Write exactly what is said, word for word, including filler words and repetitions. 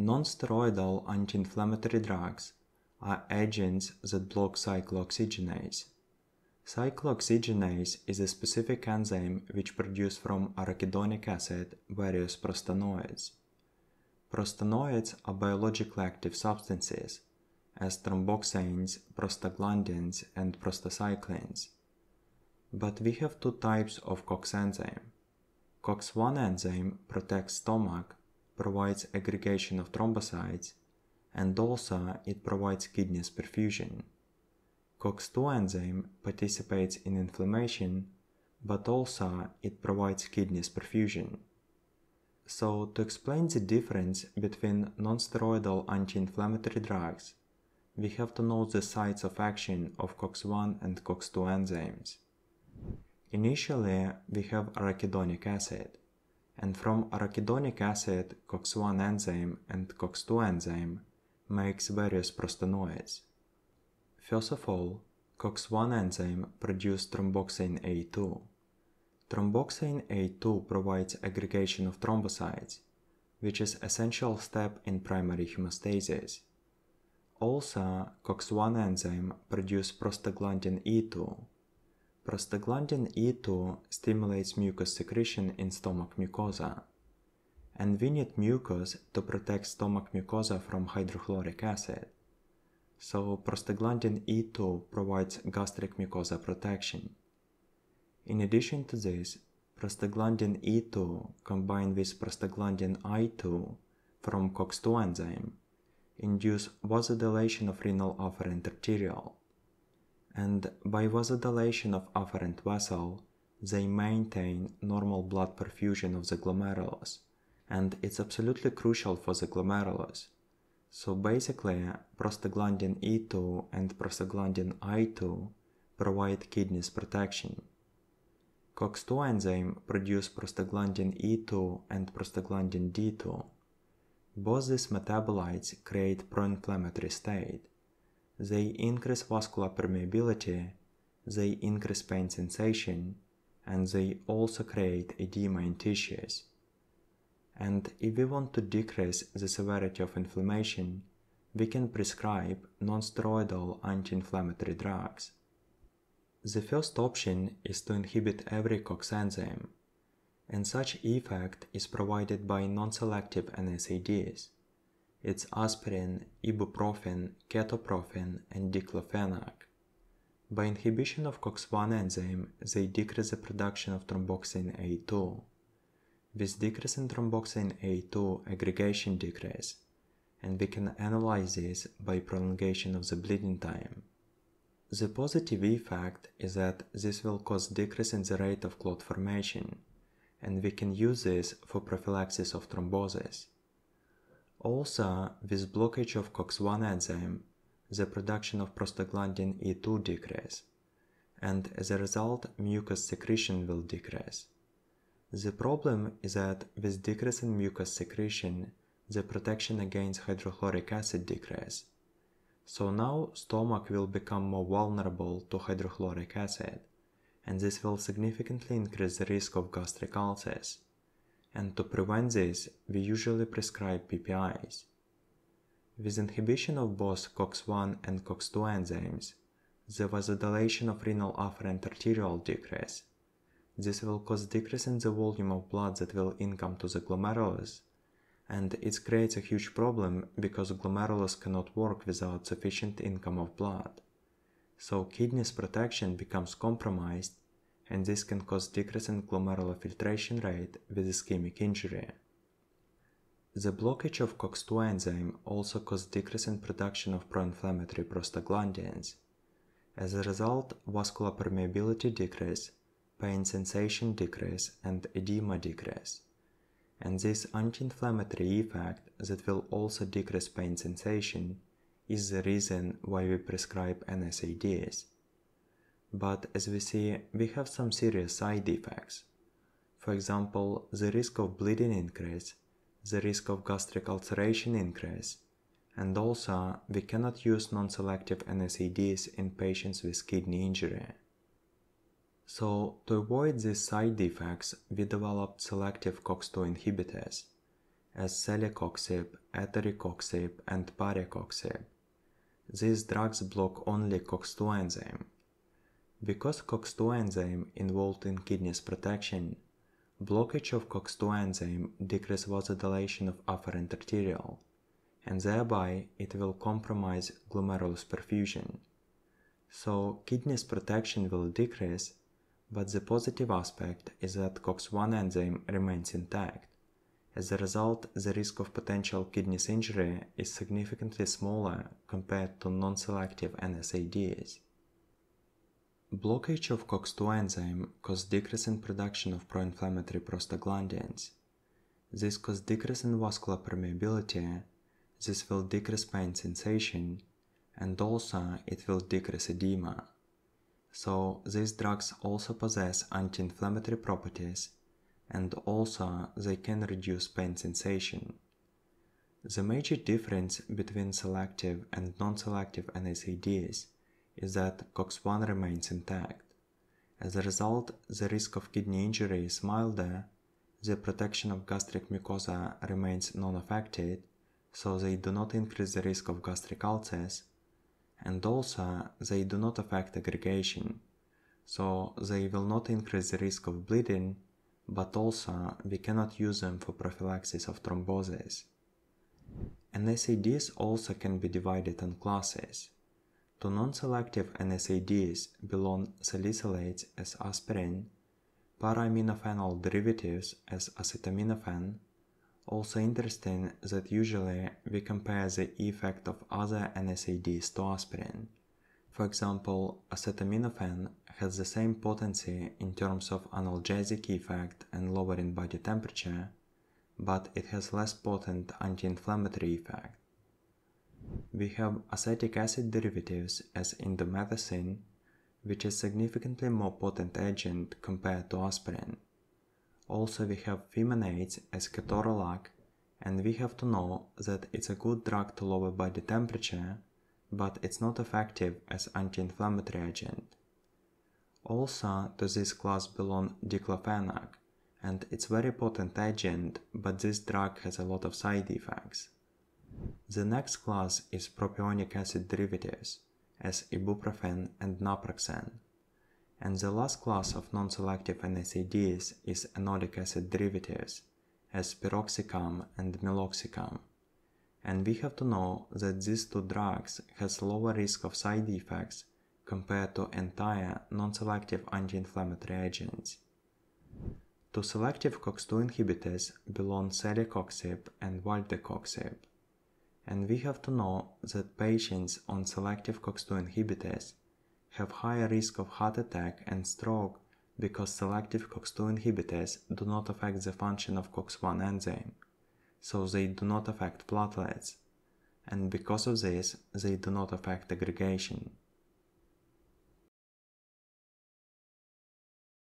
Non-steroidal anti-inflammatory drugs are agents that block cyclooxygenase. Cyclooxygenase is a specific enzyme which produces from arachidonic acid various prostanoids. Prostanoids are biologically active substances, as thromboxanes, prostaglandins, and prostacyclins. But we have two types of COX enzyme. COX one enzyme protects stomach, provides aggregation of thrombocytes, and also it provides kidneys perfusion. COX two enzyme participates in inflammation, but also it provides kidneys perfusion. So, to explain the difference between non-steroidal anti-inflammatory drugs, we have to know the sites of action of COX one and COX two enzymes. Initially, we have arachidonic acid, and from arachidonic acid, COX one enzyme and COX two enzyme makes various prostanoids. First of all, COX one enzyme produces thromboxane A two. Thromboxane A two provides aggregation of thrombocytes, which is an essential step in primary hemostasis. Also, COX one enzyme produces prostaglandin E two. Prostaglandin E two stimulates mucus secretion in stomach mucosa, and we need mucus to protect stomach mucosa from hydrochloric acid. So, prostaglandin E two provides gastric mucosa protection. In addition to this, prostaglandin E two combined with prostaglandin I two from COX two enzyme induce vasodilation of renal afferent arteriole. And by vasodilation of afferent vessel, they maintain normal blood perfusion of the glomerulus, and it's absolutely crucial for the glomerulus. So basically, prostaglandin E two and prostaglandin I two provide kidneys protection. COX two enzyme produce prostaglandin E two and prostaglandin D two. Both these metabolites create pro-inflammatory state. They increase vascular permeability, they increase pain sensation, and they also create edema in tissues. And if we want to decrease the severity of inflammation, we can prescribe non-steroidal anti-inflammatory drugs. The first option is to inhibit every COX enzyme, and such effect is provided by non-selective N S A I Ds. It's aspirin, ibuprofen, ketoprofen, and diclofenac. By inhibition of COX one enzyme, they decrease the production of thromboxane A two. With decrease in thromboxane A two, aggregation decrease, and we can analyze this by prolongation of the bleeding time. The positive effect is that this will cause decrease in the rate of clot formation, and we can use this for prophylaxis of thrombosis. Also, with blockage of COX one enzyme, the production of prostaglandin E two decreases, and as a result, mucus secretion will decrease. The problem is that with decrease in mucus secretion, the protection against hydrochloric acid decreases. So now stomach will become more vulnerable to hydrochloric acid, and this will significantly increase the risk of gastric ulcers. And to prevent this, we usually prescribe P P Is. With inhibition of both COX one and COX two enzymes, the vasodilation of renal afferent arteriole decreases. This will cause decrease in the volume of blood that will income to the glomerulus, and it creates a huge problem because glomerulus cannot work without sufficient income of blood. So kidneys protection becomes compromised, and this can cause decrease in glomerular filtration rate with ischemic injury. The blockage of COX two enzyme also causes decrease in production of pro-inflammatory prostaglandins. As a result, vascular permeability decreases, pain sensation decreases, and edema decreases. And this anti-inflammatory effect that will also decrease pain sensation is the reason why we prescribe N S A I Ds. But as we see, we have some serious side effects. For example, the risk of bleeding increases, the risk of gastric ulceration increases, and also we cannot use non-selective N S A I Ds in patients with kidney injury. So, to avoid these side effects, we developed selective COX two inhibitors, as celecoxib, etoricoxib, and parecoxib. These drugs block only COX two enzyme. Because COX two enzyme involved in kidneys protection, blockage of COX two enzyme decreases vasodilation of afferent arteriole, and thereby it will compromise glomerulus perfusion. So kidneys protection will decrease, but the positive aspect is that COX one enzyme remains intact. As a result, the risk of potential kidneys injury is significantly smaller compared to non-selective N S A I Ds. Blockage of COX two enzyme causes decrease in production of pro-inflammatory prostaglandins. This causes decrease in vascular permeability, this will decrease pain sensation, and also it will decrease edema. So these drugs also possess anti-inflammatory properties, and also they can reduce pain sensation. The major difference between selective and non-selective N S A I Ds is that COX one remains intact. As a result, the risk of kidney injury is milder, the protection of gastric mucosa remains non-affected, so they do not increase the risk of gastric ulcers, and also they do not affect aggregation, so they will not increase the risk of bleeding, but also we cannot use them for prophylaxis of thrombosis. N S A I Ds also can be divided in classes. To non-selective N S A I Ds belong salicylates as aspirin, paraaminophenol derivatives as acetaminophen. Also interesting that usually we compare the effect of other N S A I Ds to aspirin. For example, acetaminophen has the same potency in terms of analgesic effect and lowering body temperature, but it has less potent anti-inflammatory effect. We have acetic acid derivatives as indomethacin, which is significantly more potent agent compared to aspirin. Also we have fenamates as ketorolac, and we have to know that it's a good drug to lower body temperature, but it's not effective as anti-inflammatory agent. Also to this class belong diclofenac, and it's very potent agent, but this drug has a lot of side effects. The next class is propionic acid derivatives, as ibuprofen and naproxen. And the last class of non-selective N S A I Ds is anodic acid derivatives, as piroxicam and meloxicam. And we have to know that these two drugs has lower risk of side effects compared to entire non-selective anti-inflammatory agents. To selective COX two inhibitors belong celecoxib and valdecoxib. And we have to know that patients on selective COX two inhibitors have higher risk of heart attack and stroke because selective COX two inhibitors do not affect the function of COX one enzyme, so they do not affect platelets, and because of this, they do not affect aggregation.